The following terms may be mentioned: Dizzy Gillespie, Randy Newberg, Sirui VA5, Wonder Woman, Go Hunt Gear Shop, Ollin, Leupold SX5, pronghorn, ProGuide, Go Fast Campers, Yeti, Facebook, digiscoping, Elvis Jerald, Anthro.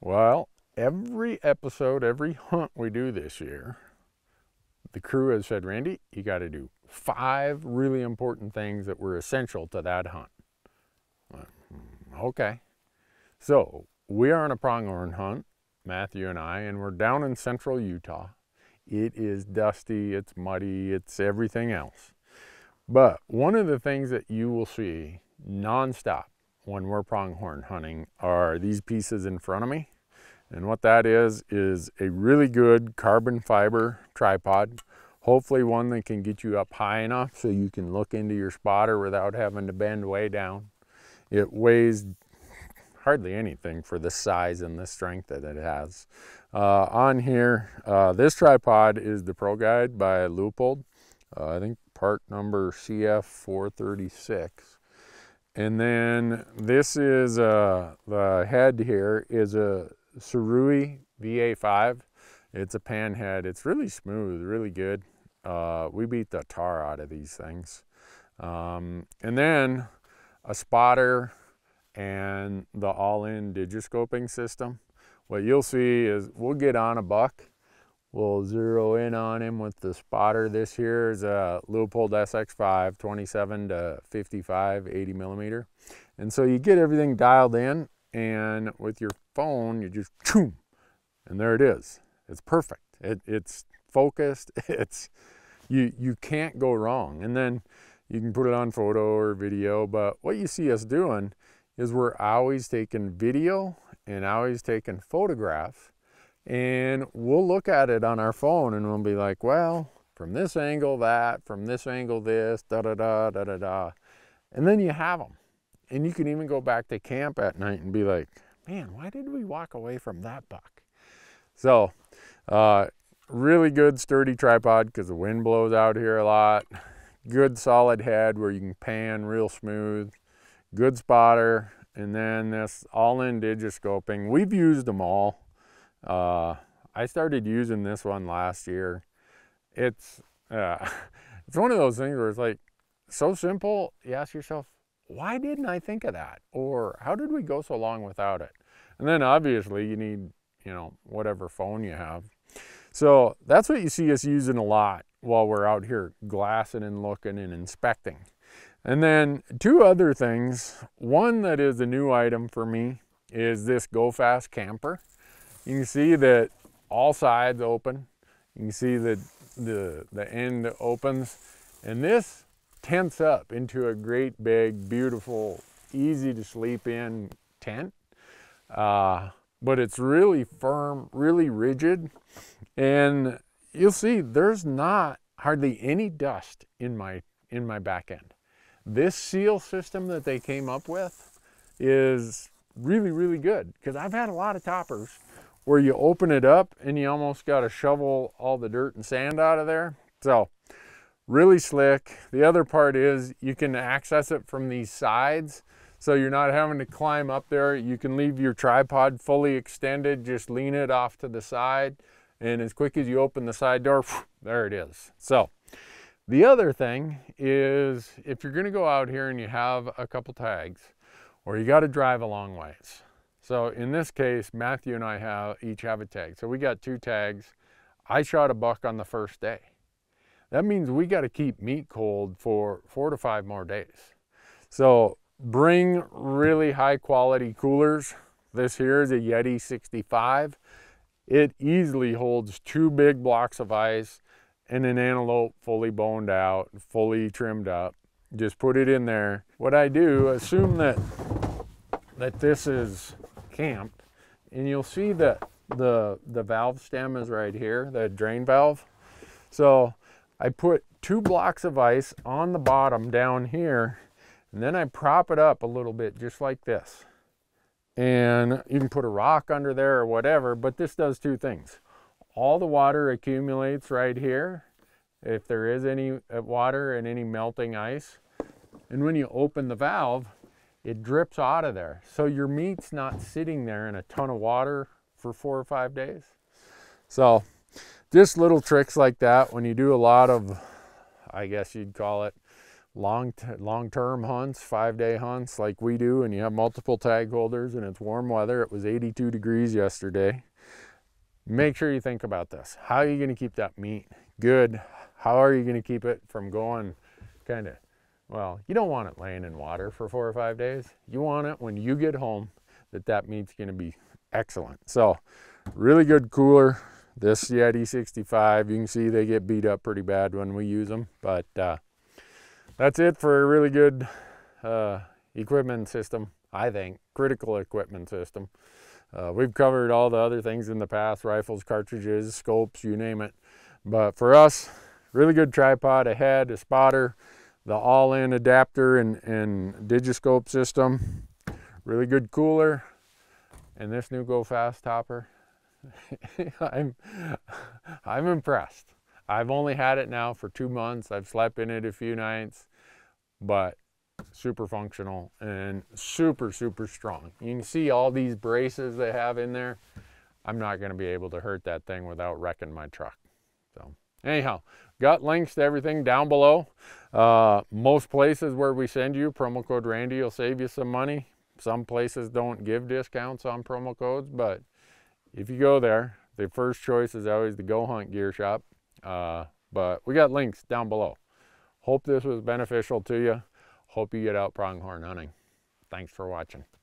Well, every episode, every hunt we do this year, the crew has said, Randy, you got to do 5 really important things that were essential to that hunt. Okay. So we are on a pronghorn hunt, Matthew and I, and we're down in central Utah. It is dusty, it's muddy, it's everything else. But one of the things that you will see nonstop when we're pronghorn hunting are these pieces in front of me. And what that is a really good carbon fiber tripod, hopefully one that can get you up high enough so you can look into your spotter without having to bend way down. It weighs hardly anything for the size and the strength that it has. On here, this tripod is the ProGuide by Leupold. I think part number CF436. And then this is, the head here is a Sirui VA5. It's a pan head. It's really smooth, really good. We beat the tar out of these things. And then a spotter and the Ollin digiscoping system. What you'll see is we'll get on a buck, we'll zero in on him with the spotter. This here is a Leupold SX5 27 to 55 80 millimeter. And so you get everything dialed in, and with your phone you just choom, and there it is. It's perfect. It's focused. It's you can't go wrong. And then you can put it on photo or video, but what you see us doing is we're always taking video and always taking photographs, and we'll look at it on our phone and we'll be like, well, from this angle that, from this angle this, da-da-da, da-da-da. And then you have them. And you can even go back to camp at night and be like, man, why did we walk away from that buck? So really good sturdy tripod because the wind blows out here a lot. Good solid head where you can pan real smooth, good spotter, and then this All-In digiscoping. We've used them all. I started using this one last year. It's one of those things where it's like so simple, you ask yourself, why didn't I think of that? Or how did we go so long without it? And then obviously you need, you know, whatever phone you have. So that's what you see us using a lot while we're out here glassing and looking and inspecting. And then 2 other things. One that is a new item for me is this Go Fast camper. You can see that all sides open. You can see that the end opens. And this tents up into a great big, beautiful, easy to sleep in tent. But it's really firm, really rigid. And you'll see there's not hardly any dust in my back end. This seal system that they came up with is really, really good, because I've had a lot of toppers where you open it up and you almost got to shovel all the dirt and sand out of there. So really slick. The other part is you can access it from these sides, so you're not having to climb up there. You can leave your tripod fully extended, just lean it off to the side. And as quick as you open the side door, there it is. So the other thing is, if you're gonna go out here and you have a couple tags, or you gotta drive a long ways. So in this case, Matthew and I each have a tag. So we got 2 tags. I shot a buck on the first day. That means we gotta keep meat cold for 4 to 5 more days. So bring really high quality coolers. This here is a Yeti 65. It easily holds 2 big blocks of ice and an antelope fully boned out, fully trimmed up. Just put it in there. What I do, assume that this is camped, and you'll see that the valve stem is right here, the drain valve. So I put 2 blocks of ice on the bottom down here, and then I prop it up a little bit just like this. And you can put a rock under there or whatever, but this does 2 things. All the water accumulates right here, if there is any water and any melting ice. And when you open the valve, it drips out of there. So your meat's not sitting there in a ton of water for 4 or 5 days. So just little tricks like that. When you do a lot of, I guess you'd call it, long-term hunts, 5-day hunts like we do, and you have multiple tag holders and it's warm weather. It was 82 degrees yesterday. Make sure you think about this. How are you going to keep that meat good? How are you going to keep it from going kind of, well, you don't want it laying in water for 4 or 5 days. You want it when you get home that meat's going to be excellent. So really good cooler. This Yeti 65, you can see they get beat up pretty bad when we use them, but that's it for a really good equipment system, I think. Critical equipment system. We've covered all the other things in the past, rifles, cartridges, scopes, you name it. But for us, really good tripod, a head, a spotter, the all-in adapter and digiscope system, really good cooler, and this new Go Fast Hopper. I'm impressed. I've only had it now for 2 months. I've slept in it a few nights, but super functional and super, super strong. You can see all these braces they have in there. I'm not going to be able to hurt that thing without wrecking my truck. So anyhow, got links to everything down below. Most places where we send you, promo code Randy will save you some money. Some places don't give discounts on promo codes, but if you go there, the first choice is always the Go Hunt Gear Shop. But we got links down below. Hope this was beneficial to you. Hope you get out pronghorn hunting. Thanks for watching.